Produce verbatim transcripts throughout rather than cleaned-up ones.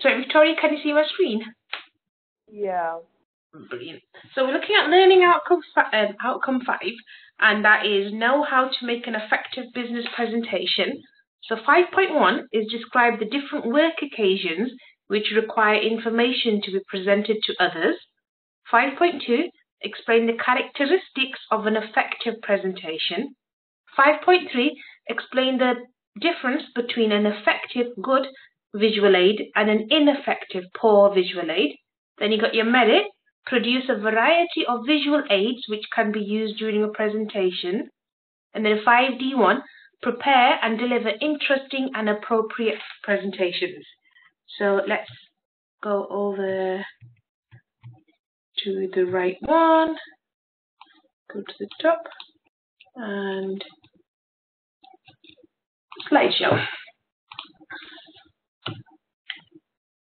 So, Victoria, can you see my screen? Yeah. Brilliant. So we're looking at learning outcome, um, outcome five, and that is know how to make an effective business presentation. So five point one is describe the different work occasions which require information to be presented to others. five point two, explain the characteristics of an effective presentation. five point three, explain the difference between an effective good visual aid and an ineffective poor visual aid. Then you got your merit, produce a variety of visual aids which can be used during a presentation. And then five D one, prepare and deliver interesting and appropriate presentations. So let's go over to the right one, go to the top, and slideshow.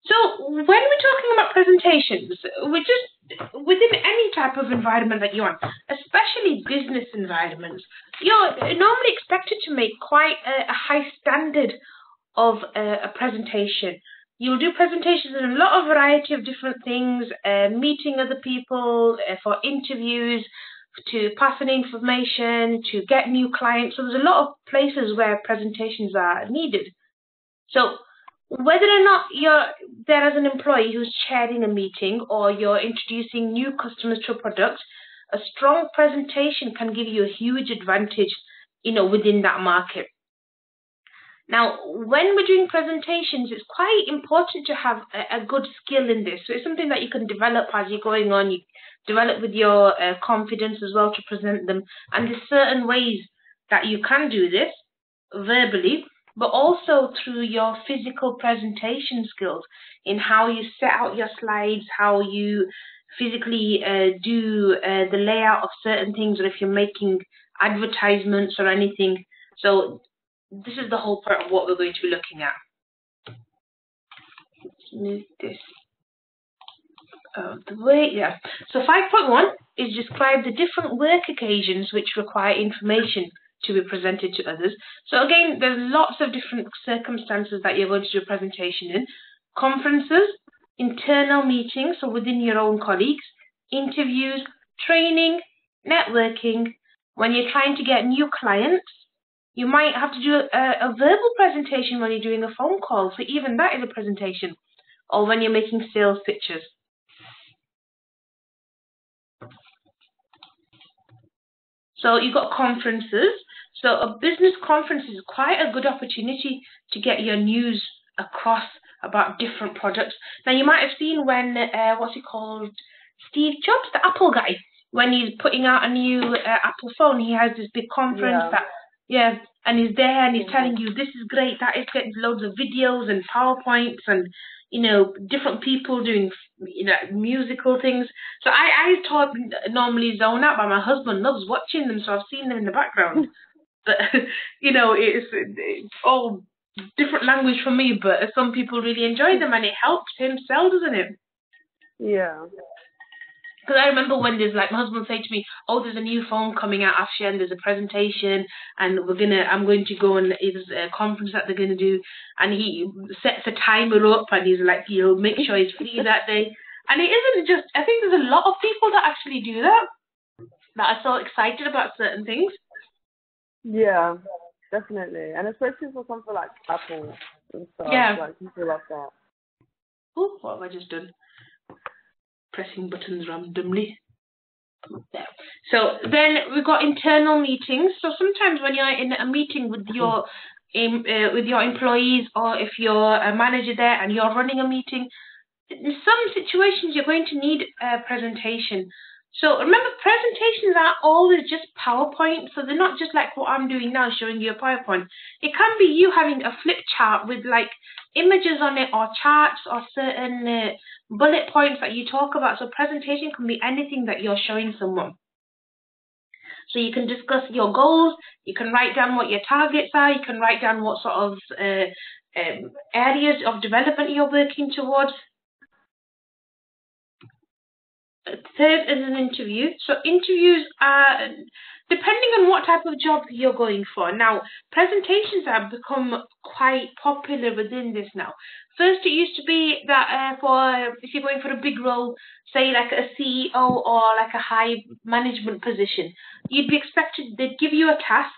So when we're talking about presentations, we're just within any type of environment that you're in, especially business environments, you're normally expected to make quite a, a high standard of a, a presentation. You'll do presentations in a lot of variety of different things, uh, meeting other people, uh, for interviews, to pass on information, to get new clients. So there's a lot of places where presentations are needed. So whether or not you're there as an employee who's chairing a meeting or you're introducing new customers to a product, a strong presentation can give you a huge advantage, you know, within that market. Now, when we're doing presentations, it's quite important to have a, a good skill in this. So it's something that you can develop as you're going on. You develop with your uh, confidence as well to present them. And there's certain ways that you can do this verbally, but also through your physical presentation skills in how you set out your slides, how you physically uh, do uh, the layout of certain things, or if you're making advertisements or anything. So this is the whole part of what we're going to be looking at. Let's move this out of the way. Yeah. So five point one is describe the different work occasions which require information to be presented to others. So again, there's lots of different circumstances that you're going to do a presentation in. Conferences, internal meetings, so within your own colleagues, interviews, training, networking. When you're trying to get new clients, you might have to do a, a verbal presentation when you're doing a phone call, so even that is a presentation, or when you're making sales pitches. So you've got conferences. So a business conference is quite a good opportunity to get your news across about different products. Now, you might have seen when, uh, what's he called, Steve Jobs, the Apple guy, when he's putting out a new uh, Apple phone, he has this big conference, yeah. that Yeah, and he's there and he's telling you this is great, that is great, loads of videos and PowerPoints and, you know, different people doing, you know, musical things. So I, I taught, normally zone out, but my husband loves watching them, so I've seen them in the background. But, you know, it's, it's all different language for me, but some people really enjoy them and it helps him sell, doesn't it? Yeah. Because I remember when there's, like, my husband said to me, oh, there's a new phone coming out, Afsha, and there's a presentation, and we're gonna, I'm going to go and there's a conference that they're going to do, and he sets a timer up, and he's like, you'll make sure he's free that day. And it isn't just, I think there's a lot of people that actually do that, that are so excited about certain things. Yeah, definitely. And especially for something like Apple and stuff, yeah. Like people like that. Oh, what have I just done? Pressing buttons randomly. There. So then we've got internal meetings. So sometimes when you're in a meeting with your um, uh, with your employees, or if you're a manager there and you're running a meeting, in some situations you're going to need a presentation. So remember, presentations are always just PowerPoint. So they're not just like what I'm doing now, showing you a PowerPoint. It can be you having a flip chart with like images on it, or charts, or certain uh, bullet points that you talk about. So presentation can be anything that you're showing someone. So you can discuss your goals, you can write down what your targets are, you can write down what sort of uh, um, areas of development you're working towards. third is an interview. So interviews are, depending on what type of job you're going for. Now, presentations have become quite popular within this now. First, it used to be that uh, for if you're going for a big role, say like a C E O or like a high management position, you'd be expected, they'd give you a task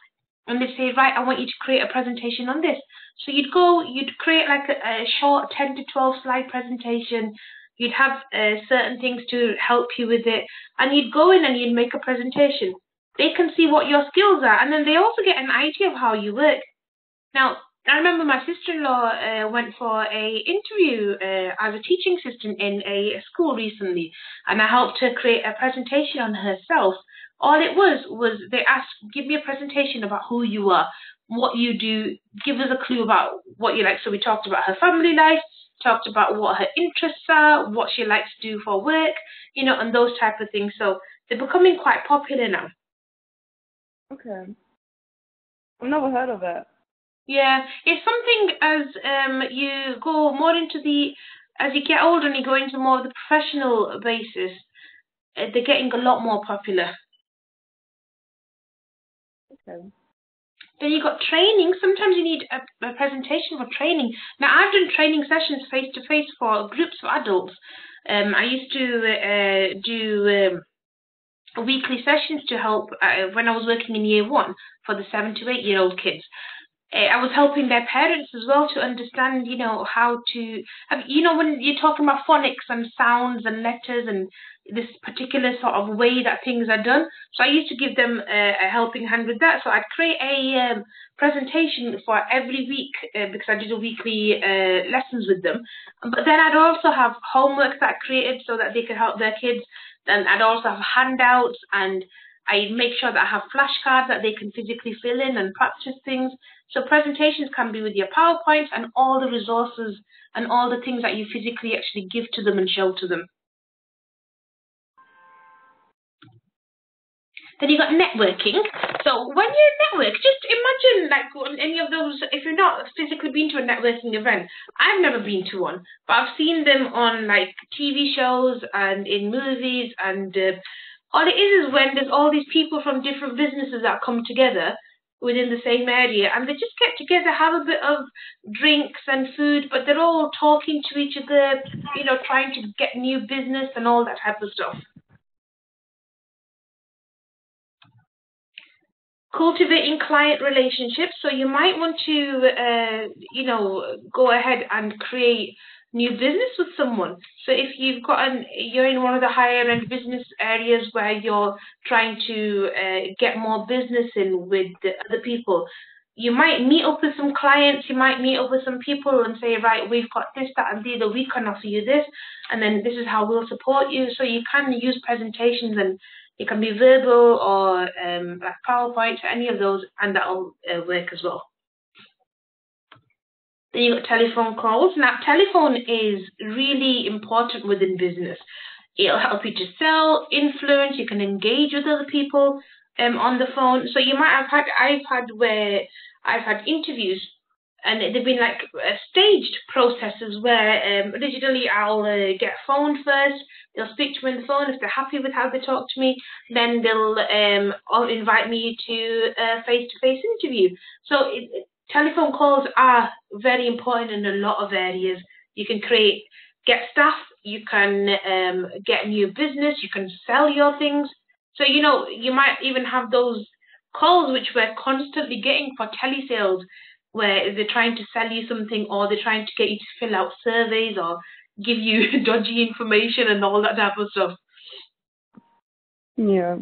and they'd say, right, I want you to create a presentation on this. So you'd go, you'd create like a, a short ten to twelve slide presentation. You'd have uh, certain things to help you with it, and you'd go in and you'd make a presentation. They can see what your skills are, and then they also get an idea of how you work. Now, I remember my sister-in-law uh, went for a interview uh, as a teaching assistant in a school recently, and I helped her create a presentation on herself. All it was was they asked, give me a presentation about who you are, what you do, give us a clue about what you like. So we talked about her family life, talked about what her interests are, what she likes to do for work, you know, and those type of things. So they're becoming quite popular now. Okay. I've never heard of it. Yeah. It's something as um you go more into the, as you get older and you go into more of the professional basis, uh, they're getting a lot more popular. Okay. Then you've got training. Sometimes you need a, a presentation for training. Now, I've done training sessions face-to-face for groups of adults. Um, I used to uh, do um, weekly sessions to help uh, when I was working in year one for the seven to eight-year-old kids. Uh, I was helping their parents as well to understand, you know, how to, you know, when you're talking about phonics and sounds and letters and this particular sort of way that things are done. So I used to give them a, a helping hand with that. So I'd create a um, presentation for every week uh, because I did a weekly uh, lessons with them. But then I'd also have homework that I created so that they could help their kids. Then I'd also have handouts, and I make sure that I have flashcards that they can physically fill in and practice things. So presentations can be with your PowerPoints and all the resources and all the things that you physically actually give to them and show to them. Then you've got networking. So when you network, just imagine like any of those, if you're not physically been to a networking event. I've never been to one, but I've seen them on like T V shows and in movies, and uh, all it is is when there's all these people from different businesses that come together within the same area, and they just get together, have a bit of drinks and food, but they're all talking to each other, you know, trying to get new business and all that type of stuff. Cultivating client relationships. So you might want to, uh, you know, go ahead and create new business with someone. So if you've got an, you're in one of the higher end business areas where you're trying to uh, get more business in with the other people, you might meet up with some clients, you might meet up with some people and say, right, we've got this, that, and the other, we can offer you this, and then this is how we'll support you. So you can use presentations, and it can be verbal or um, like PowerPoint, any of those, and that'll uh, work as well. Then you've got telephone calls. Now, telephone is really important within business. It'll help you to sell, influence, you can engage with other people um, on the phone. So you might have had, I've had where I've had interviews, and they've been like uh, staged processes where um, originally I'll uh, get phoned first. They'll speak to me on the phone. If they're happy with how they talk to me, then they'll um, all invite me to a face-to-face interview. So it, telephone calls are very important in a lot of areas. You can create, get staff. You can um, get new business. You can sell your things. So, you know, you might even have those calls which we're constantly getting for telesales, where they're trying to sell you something, or they're trying to get you to fill out surveys or give you dodgy information and all that type of stuff. Yeah.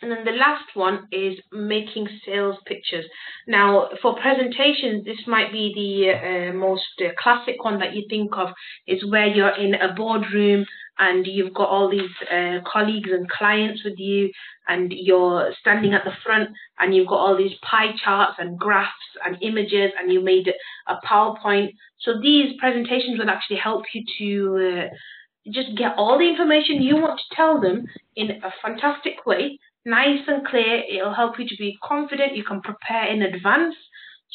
And then the last one is making sales pictures. Now, for presentations, this might be the uh, most uh, classic one that you think of, is where you're in a boardroom and you've got all these uh, colleagues and clients with you, and you're standing at the front, and you've got all these pie charts and graphs and images, and you made a PowerPoint. So these presentations will actually help you to uh, just get all the information you want to tell them in a fantastic way, nice and clear. It'll help you to be confident. You can prepare in advance,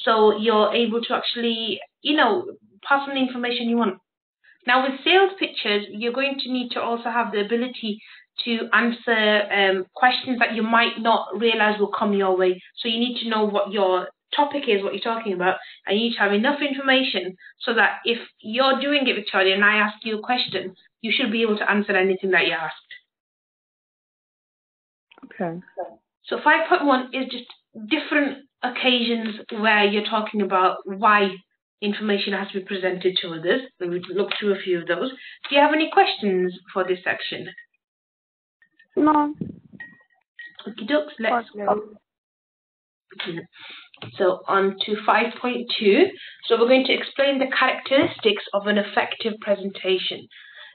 so you're able to actually, you know, pass on the information you want. Now with sales pitches, you're going to need to also have the ability to answer um, questions that you might not realize will come your way. So you need to know what your topic is, what you're talking about, and you need to have enough information so that if you're doing it, Victoria, and I ask you a question, you should be able to answer anything that you asked. Okay. So five point one is just different occasions where you're talking about why information has to be presented to others. We would look through a few of those. Do you have any questions for this section? No. Okie dokes, let's go. So on to five point two. So we're going to explain the characteristics of an effective presentation.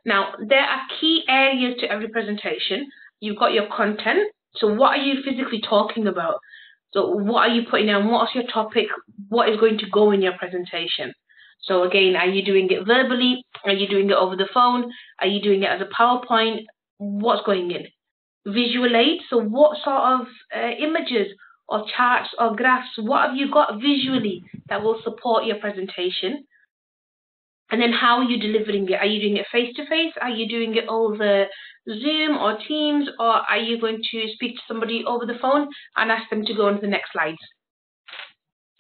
Now, there are key areas to every presentation. You've got your content. So what are you physically talking about? So what are you putting down? What's your topic? What is going to go in your presentation? So again, are you doing it verbally? Are you doing it over the phone? Are you doing it as a PowerPoint? What's going in? Visual aid. So what sort of uh, images or charts or graphs? What have you got visually that will support your presentation? And then how are you delivering it? Are you doing it face-to-face? Are you doing it over Zoom or Teams? Or are you going to speak to somebody over the phone and ask them to go on to the next slides?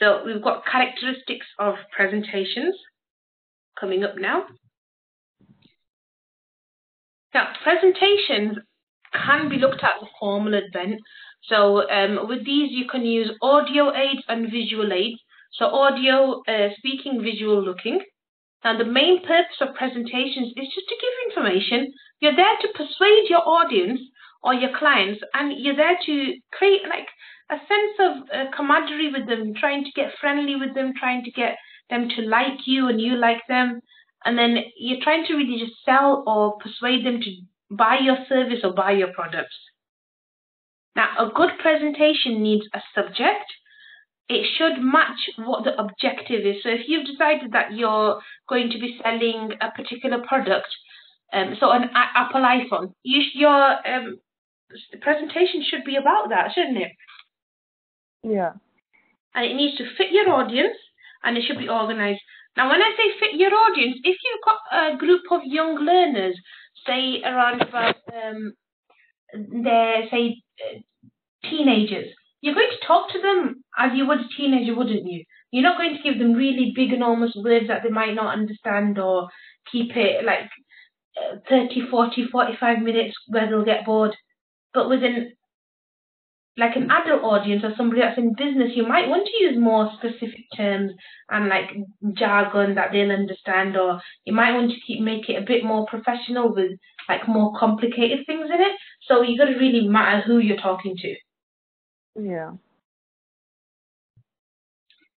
So we've got characteristics of presentations coming up now. Now, presentations can be looked at as a formal event. So um, with these, you can use audio aids and visual aids. So audio, uh, speaking, visual, looking. Now, the main purpose of presentations is just to give information. You're there to persuade your audience or your clients, and you're there to create like a sense of uh, camaraderie with them, trying to get friendly with them, trying to get them to like you and you like them. And then you're trying to really just sell or persuade them to buy your service or buy your products. Now, a good presentation needs a subject. It should match what the objective is. So if you've decided that you're going to be selling a particular product, um, so an Apple iPhone, you, your um, presentation should be about that, shouldn't it? Yeah. And it needs to fit your audience, and it should be organized. Now, when I say fit your audience, if you've got a group of young learners, say around about, um, they're, say, teenagers, you're going to talk to them as you would a teenager, wouldn't you? You're not going to give them really big, enormous words that they might not understand, or keep it like thirty, forty, forty-five minutes where they'll get bored. But within like an adult audience or somebody that's in business, you might want to use more specific terms and like jargon that they'll understand, or you might want to keep make it a bit more professional with like more complicated things in it. So you've got to really matter who you're talking to. Yeah.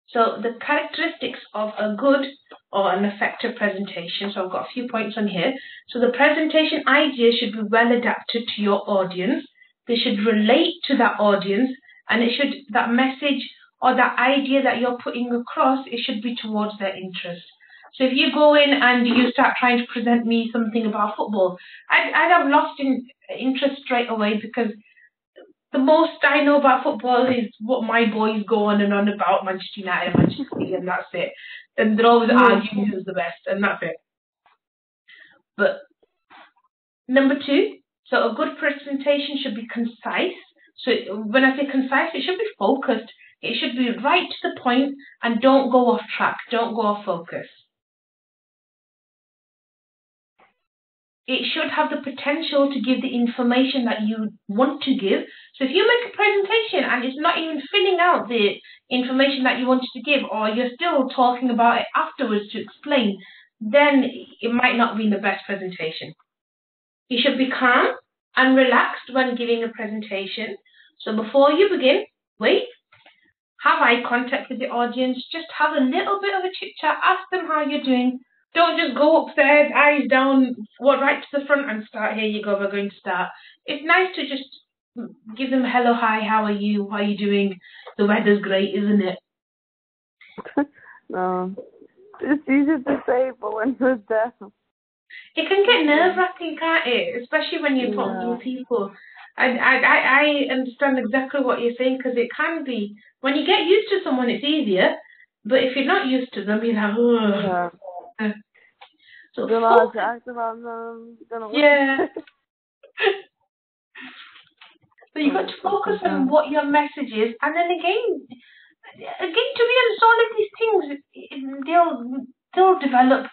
So the characteristics of a good or an effective presentation. So I've got a few points on here. So the presentation ideas should be well adapted to your audience. They should relate to that audience, and it should, that message or that idea that you're putting across, it should be towards their interests. So if you go in and you start trying to present me something about football, I'd, I'd have lost in, interest straight away, because the most I know about football is what my boys go on and on about, Manchester United and Manchester City, and that's it. And they're always arguing who's the best, and that's it. But number two, so a good presentation should be concise. So when I say concise, it should be focused. It should be right to the point, and don't go off track. Don't go off focus. It should have the potential to give the information that you want to give. So if you make a presentation and it's not even filling out the information that you wanted to give, or you're still talking about it afterwards to explain, then it might not be the best presentation. You should be calm and relaxed when giving a presentation. So before you begin, wait, have eye contact with the audience, just have a little bit of a chit-chat, ask them how you're doing. Don't just go upstairs, eyes down, walk right to the front and start, here you go, we're going to start. It's nice to just give them hello, hi, how are you, how are you doing? The weather's great, isn't it? No, it's easy to say, but when you're there, it can get nerve-wracking, can't it? Especially when you're talking to people. And I, I, I understand exactly what you're saying, because it can be, when you get used to someone, it's easier. But if you're not used to them, you're like, oh. Yeah. Sorry. Dan had ze echt van, uh, yeah. So you've got to focus on what your message is, and then again, again to be honest, all of these things, they'll they'll develop.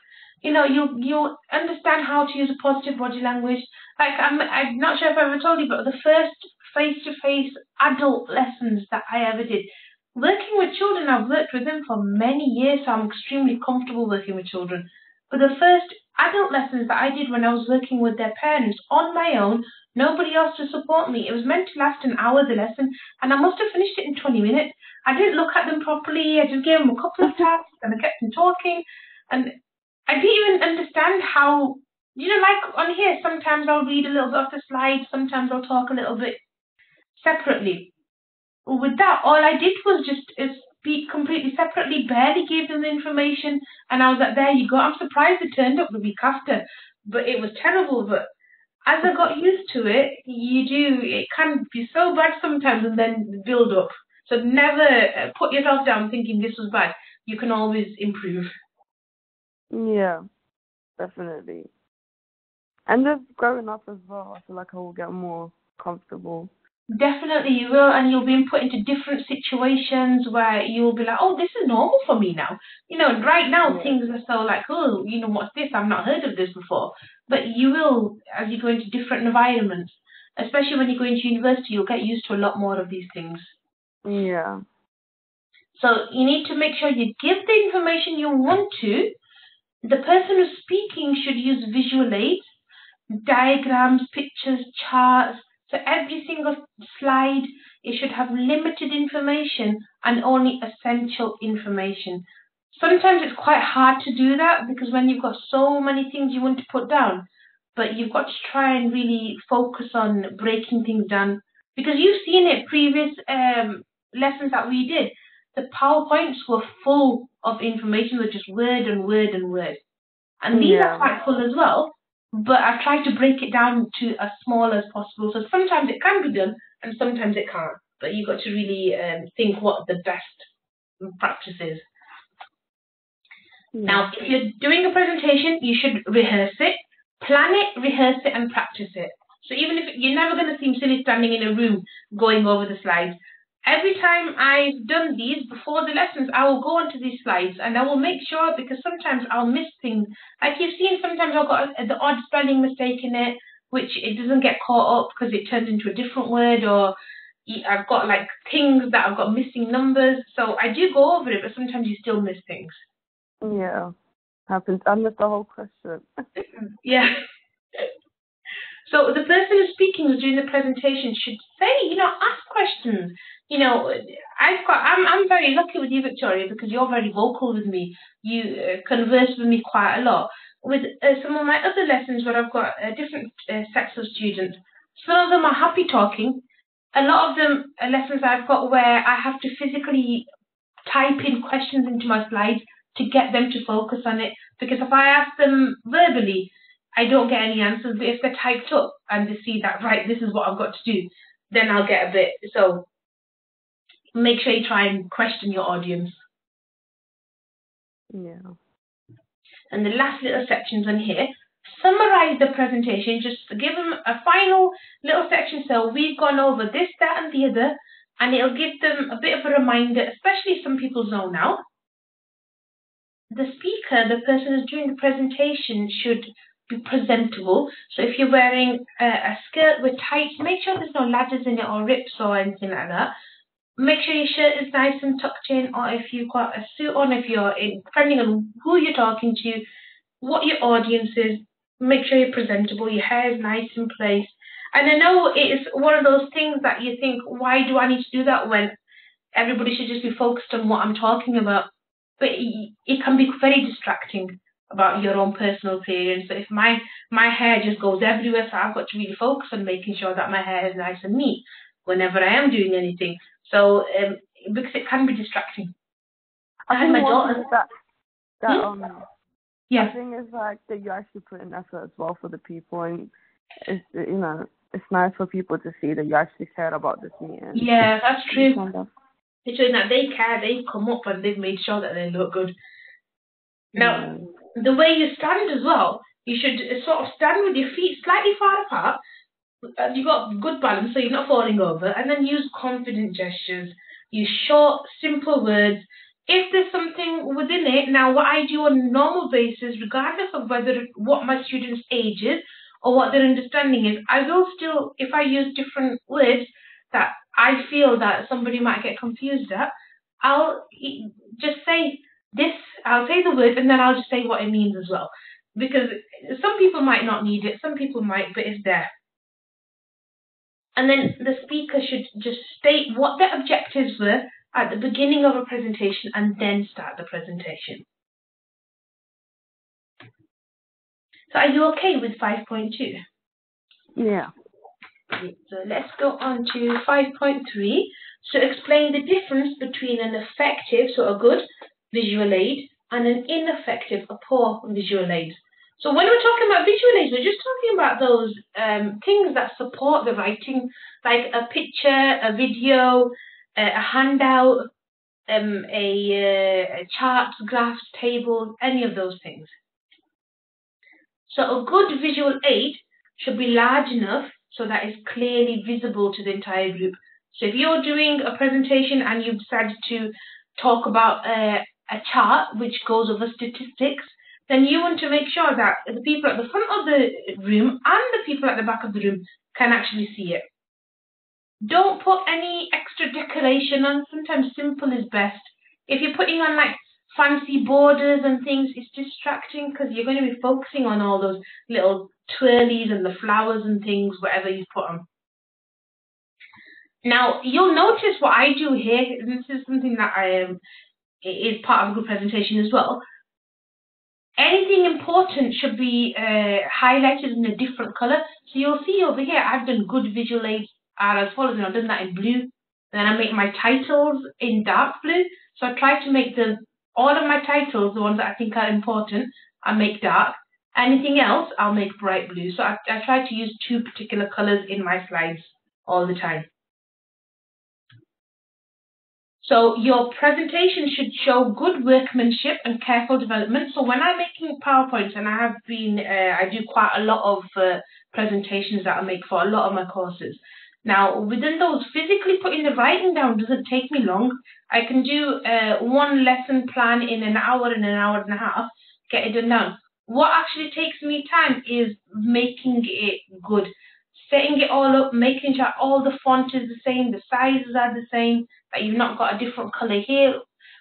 You know, you you understand how to use a positive body language. Like I'm I'm not sure if I ever told you, but the first face-to-face adult lessons that I ever did, working with children, I've worked with them for many years, so I'm extremely comfortable working with children. But the first adult lessons that I did when I was working with their parents on my own, nobody else to support me. It was meant to last an hour, the lesson, and I must have finished it in twenty minutes. I didn't look at them properly. I just gave them a couple of taps, and I kept them talking. And I didn't even understand how, you know, like on here, sometimes I'll read a little bit off the slide, sometimes I'll talk a little bit separately. With that, all I did was just speak completely separately, barely gave them the information, and I was like, there you go. I'm surprised it turned up the week after, but it was terrible. But as I got used to it, you do, it can be so bad sometimes and then build up. So never put yourself down thinking this was bad. You can always improve. Yeah, definitely. And just growing up as well, I feel like I will get more comfortable. Definitely you will, and you'll be put into different situations where you'll be like, oh, this is normal for me now. You know, right now yeah. Things are so like, oh, you know, what's this? I've not heard of this before. But you will, as you go into different environments, especially when you go into university, you'll get used to a lot more of these things. Yeah. So you need to make sure you give the information you want to. The person who's speaking should use visual aids, diagrams, pictures, charts. So every single slide, it should have limited information and only essential information. Sometimes it's quite hard to do that because when you've got so many things you want to put down, but you've got to try and really focus on breaking things down. Because you've seen it, previous um, lessons that we did, the PowerPoints were full of information, with just word and word and word. And these yeah. are quite full as well. But I've tried to break it down to as small as possible. So sometimes it can be done and sometimes it can't. But you've got to really um, think what the best practice is. Mm. Now, if you're doing a presentation, you should rehearse it. Plan it, rehearse it and practice it. So even if you're never going to seem silly standing in a room going over the slides. Every time I've done these before the lessons, I will go onto these slides and I will make sure, because sometimes I'll miss things. Like you've seen, sometimes I've got the odd spelling mistake in it, which it doesn't get caught up because it turns into a different word, or I've got like things that I've got missing numbers. So I do go over it, but sometimes you still miss things. Yeah, happens. I missed the whole question. Yeah. So the person who's speaking or doing the presentation should say, you know, ask questions. You know, I've got, I'm, I'm very lucky with you, Victoria, because you're very vocal with me. You uh, converse with me quite a lot. With uh, some of my other lessons where I've got uh, different uh, sets of students, some of them are happy talking. A lot of them are lessons I've got where I have to physically type in questions into my slides to get them to focus on it. Because if I ask them verbally, I don't get any answers, but if they're typed up and they see that, right, this is what I've got to do, then I'll get a bit. So make sure you try and question your audience. Yeah. And the last little section's on here. Summarize the presentation. Just give them a final little section. So we've gone over this, that, and the other, and it'll give them a bit of a reminder, especially if some people zone out. The speaker, the person who's doing the presentation, should presentable. So if you're wearing a, a skirt with tights, make sure there's no ladders in it or rips or anything like that. Make sure your shirt is nice and tucked in, or if you've got a suit on, if you're in, depending on who you're talking to, what your audience is, make sure you're presentable, your hair is nice in place. And I know it's one of those things that you think, why do I need to do that when everybody should just be focused on what I'm talking about? But it, it can be very distracting about your own personal appearance. So if my my hair just goes everywhere, so I've got to really focus on making sure that my hair is nice and neat whenever I am doing anything. So um, because it can be distracting. I and think my daughter that that hmm? um yeah. The thing is like that you actually put in effort as well for the people, and it's, you know, it's nice for people to see that you actually cared about this meeting. Yeah, that's true. Kind of. It's showing that they care, they've come up and they've made sure that they look good. Now. Yeah. the way you stand as well, you should sort of stand with your feet slightly far apart. You've got good balance, so you're not falling over. And then use confident gestures. Use short, simple words. If there's something within it, now what I do on a normal basis, regardless of whether what my students' age is or what their understanding is, I will still, if I use different words that I feel that somebody might get confused at, I'll just say this, I'll say the word, and then I'll just say what it means as well. Because some people might not need it, some people might, but it's there. And then the speaker should just state what their objectives were at the beginning of a presentation and then start the presentation. So are you okay with five point two? Yeah. So let's go on to five point three. So explain the difference between an effective, so a good visual aid, and an ineffective, a poor visual aid. So when we're talking about visual aids, we're just talking about those um, things that support the writing, like a picture, a video, a, a handout, um, a, a charts, graphs, tables, any of those things. So a good visual aid should be large enough so that it's clearly visible to the entire group. So if you're doing a presentation and you've decided to talk about a, a chart which goes over statistics, then you want to make sure that the people at the front of the room and the people at the back of the room can actually see it. Don't put any extra decoration on. Sometimes simple is best. If you're putting on like fancy borders and things, it's distracting because you're going to be focusing on all those little twirlies and the flowers and things, whatever you put on. Now, you'll notice what I do here. This is something that I um, is part of a good presentation as well. Anything important should be uh, highlighted in a different colour. So you'll see over here, I've done good visual aids are as follows, and I've done that in blue. Then I make my titles in dark blue. So I try to make the, all of my titles, the ones that I think are important, I make dark. Anything else, I'll make bright blue. So I, I try to use two particular colours in my slides all the time. So your presentation should show good workmanship and careful development. So when I'm making PowerPoints, and I have been, uh, I do quite a lot of uh, presentations that I make for a lot of my courses. Now, within those, physically putting the writing down doesn't take me long. I can do uh, one lesson plan in an hour and an hour and a half, get it done down. What actually takes me time is making it good. Setting it all up, making sure all the font is the same, the sizes are the same, that you've not got a different colour here,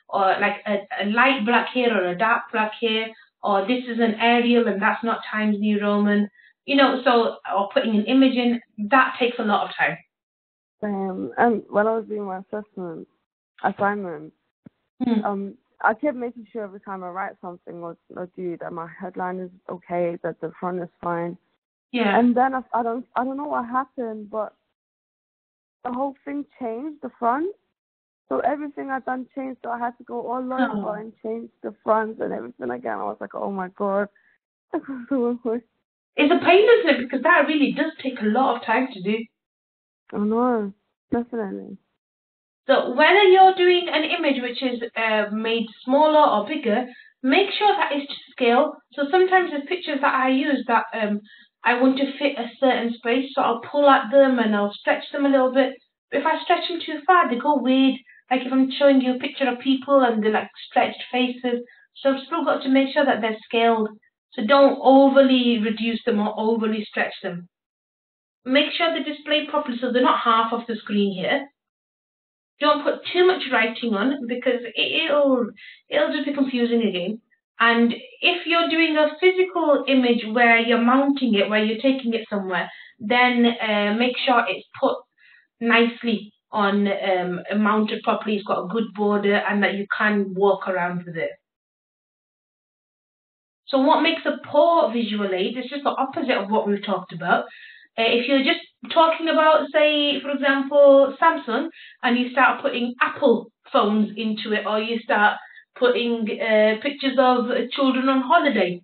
or like a, a light black here or a dark black here, or this is an Arial and that's not Times New Roman, you know, so, or putting an image in, that takes a lot of time. Um, and when I was doing my assessment, assignment, hmm. um, I kept making sure every time I write something or, or do that my headline is okay, that the front is fine. Yeah. And then I, I don't I don't know what happened, but the whole thing changed the front. So everything I'd done changed. So I had to go all over oh. and change the front and everything again. I was like, oh my god. It's a pain, isn't it? Because that really does take a lot of time to do. I know, definitely. So whether you're doing an image which is uh, made smaller or bigger, make sure that it's to scale. So sometimes the pictures that I use that um. I want to fit a certain space, so I'll pull at them and I'll stretch them a little bit. But if I stretch them too far, they go weird. Like if I'm showing you a picture of people and they're like stretched faces. So I've still got to make sure that they're scaled. So don't overly reduce them or overly stretch them. Make sure they're displayed properly so they're not half off the screen here. Don't put too much writing on because it'll, it'll just be confusing again. And if you're doing a physical image where you're mounting it, where you're taking it somewhere, then uh, make sure it's put nicely on, um, mounted properly, it's got a good border, and that you can walk around with it. So what makes a poor visual aid is just the opposite of what we've talked about. Uh, if you're just talking about, say, for example, Samsung, and you start putting Apple phones into it, or you start putting uh, pictures of children on holiday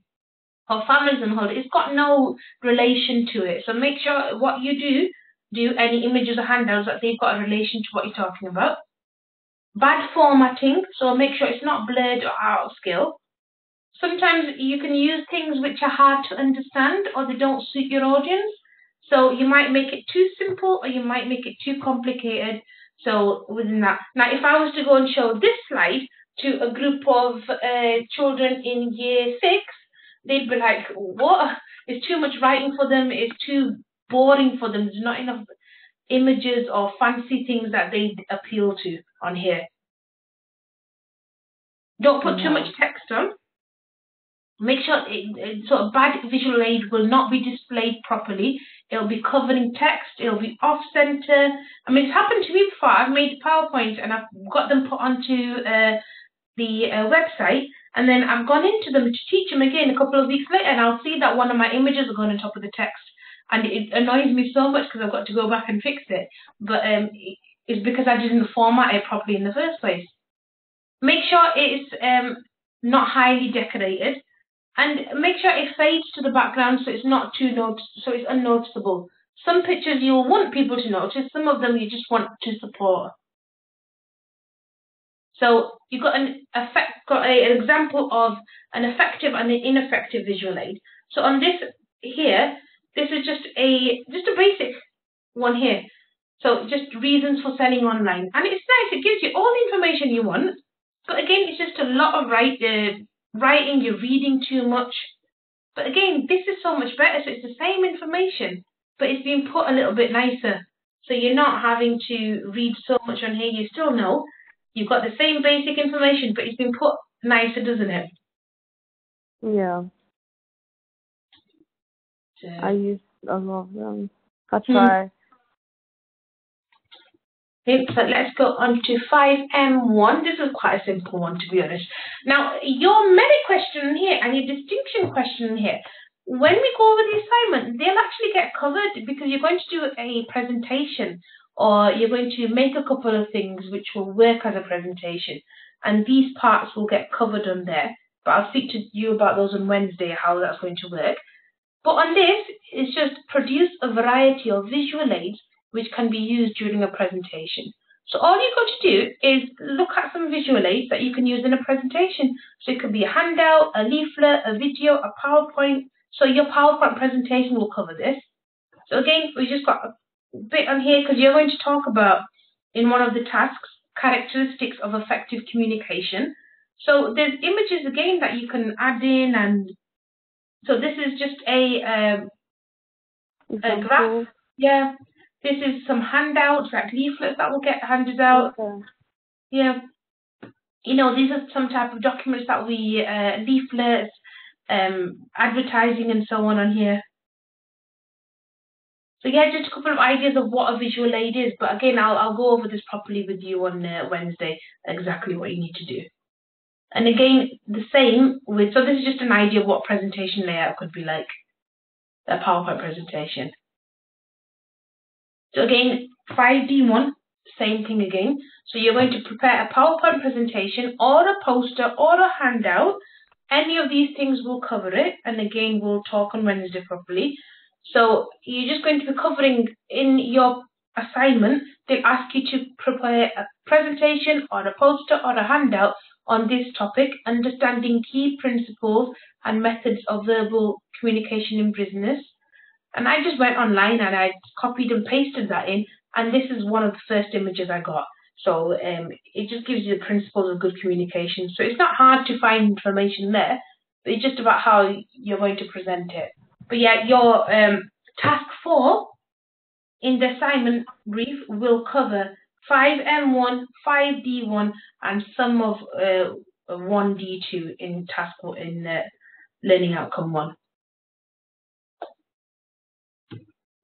or families on holiday. It's got no relation to it. So make sure what you do, do any images or handouts that they've got a relation to what you're talking about. Bad formatting, so make sure it's not blurred or out of scale. sometimes you can use things which are hard to understand or they don't suit your audience. So you might make it too simple or you might make it too complicated. So within that, now if I was to go and show this slide to a group of uh, children in year six, they'd be like, what? It's too much writing for them. It's too boring for them. There's not enough images or fancy things that they appeal to on here. Don't put too much text on. Make sure it, sort of bad visual aid will not be displayed properly. It'll be covering text. It'll be off center. I mean, it's happened to me before. I've made PowerPoints and I've got them put onto uh, the uh, website, and then I've gone into them to teach them again a couple of weeks later, and I'll see that one of my images are going on top of the text, and it annoys me so much because I've got to go back and fix it. But um, it's because I didn't format it properly in the first place. Make sure it's um, not highly decorated. And make sure it fades to the background so it's not too not so it's unnoticeable. Some pictures you'll want people to notice, some of them you just want to support. So you've got an effect, got a, an example of an effective and an ineffective visual aid. So on this here, this is just a just a basic one here. So just reasons for selling online, and it's nice. It gives you all the information you want, but again, it's just a lot of right. Uh, writing, you're reading too much. But again, this is so much better. So it's the same information, but it's been put a little bit nicer. So you're not having to read so much on here. You still know you've got the same basic information, but it's been put nicer, doesn't it? Yeah. So. I use a lot of them. I try. So let's go on to five M one. This is quite a simple one, to be honest. Now, your meta question here and your distinction question here, when we go over the assignment, they'll actually get covered because you're going to do a presentation or you're going to make a couple of things which will work as a presentation. And these parts will get covered on there. But I'll speak to you about those on Wednesday, how that's going to work. But on this, it's just produce a variety of visual aids which can be used during a presentation. So all you've got to do is look at some visual aids that you can use in a presentation. So it could be a handout, a leaflet, a video, a PowerPoint. So your PowerPoint presentation will cover this. So again, we've just got a bit on here because you're going to talk about, in one of the tasks, characteristics of effective communication. So there's images again that you can add in, and so this is just a, um, a graph. Yeah. This is some handouts, like leaflets that will get handed out. Okay. Yeah. You know, these are some type of documents that we, uh, leaflets, um, advertising and so on on here. So yeah, just a couple of ideas of what a visual aid is. But again, I'll, I'll go over this properly with you on uh, Wednesday, exactly what you need to do. And again, the same with, so this is just an idea of what presentation layout could be like, a PowerPoint presentation. So again, five D one, same thing again. So you're going to prepare a PowerPoint presentation or a poster or a handout. Any of these things will cover it. And again, we'll talk on Wednesday properly. So you're just going to be covering in your assignment. They'll ask you to prepare a presentation or a poster or a handout on this topic, understanding key principles and methods of verbal communication in business. And I just went online and I copied and pasted that in, and this is one of the first images I got. So um, it just gives you the principles of good communication. So it's not hard to find information there, but it's just about how you're going to present it. But yeah, your um, task four in the assignment brief will cover five M one, five D one, and some of uh, one D two in task in uh, learning outcome one.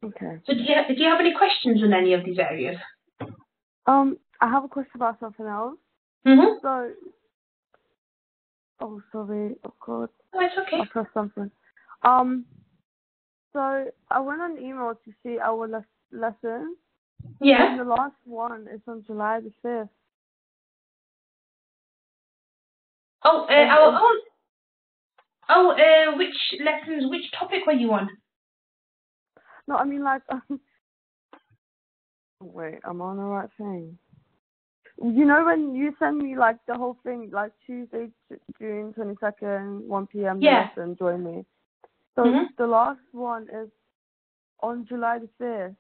Okay. So do you, do you have any questions on any of these areas? Um, I have a question about something else. Mm-hmm. So, oh, sorry, of course. Oh, it's okay. I pressed something. Um, so I went on email to see our les lesson. Yeah. And the last one is on July the fifth. Oh, uh, our own. Oh, uh, which lessons? Which topic were you on? No, I mean, like, um, wait, I'm on the right thing. You know when you send me like the whole thing, like Tuesday, June twenty second, one p m. Yeah. Listen, join me. So mm-hmm. the last one is on July the fifth.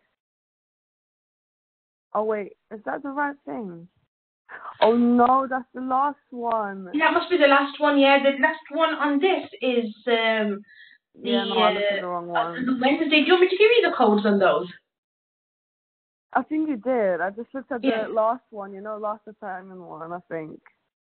Oh wait, is that the right thing? Oh no, that's the last one. That must be the last one. Yeah, the last one on this is um the, yeah, no, I looked at the wrong one. Uh, the Wednesday. Do you want me to give you the codes on those? I think you did. I just looked at the yeah. last one, you know, last assignment one, I think.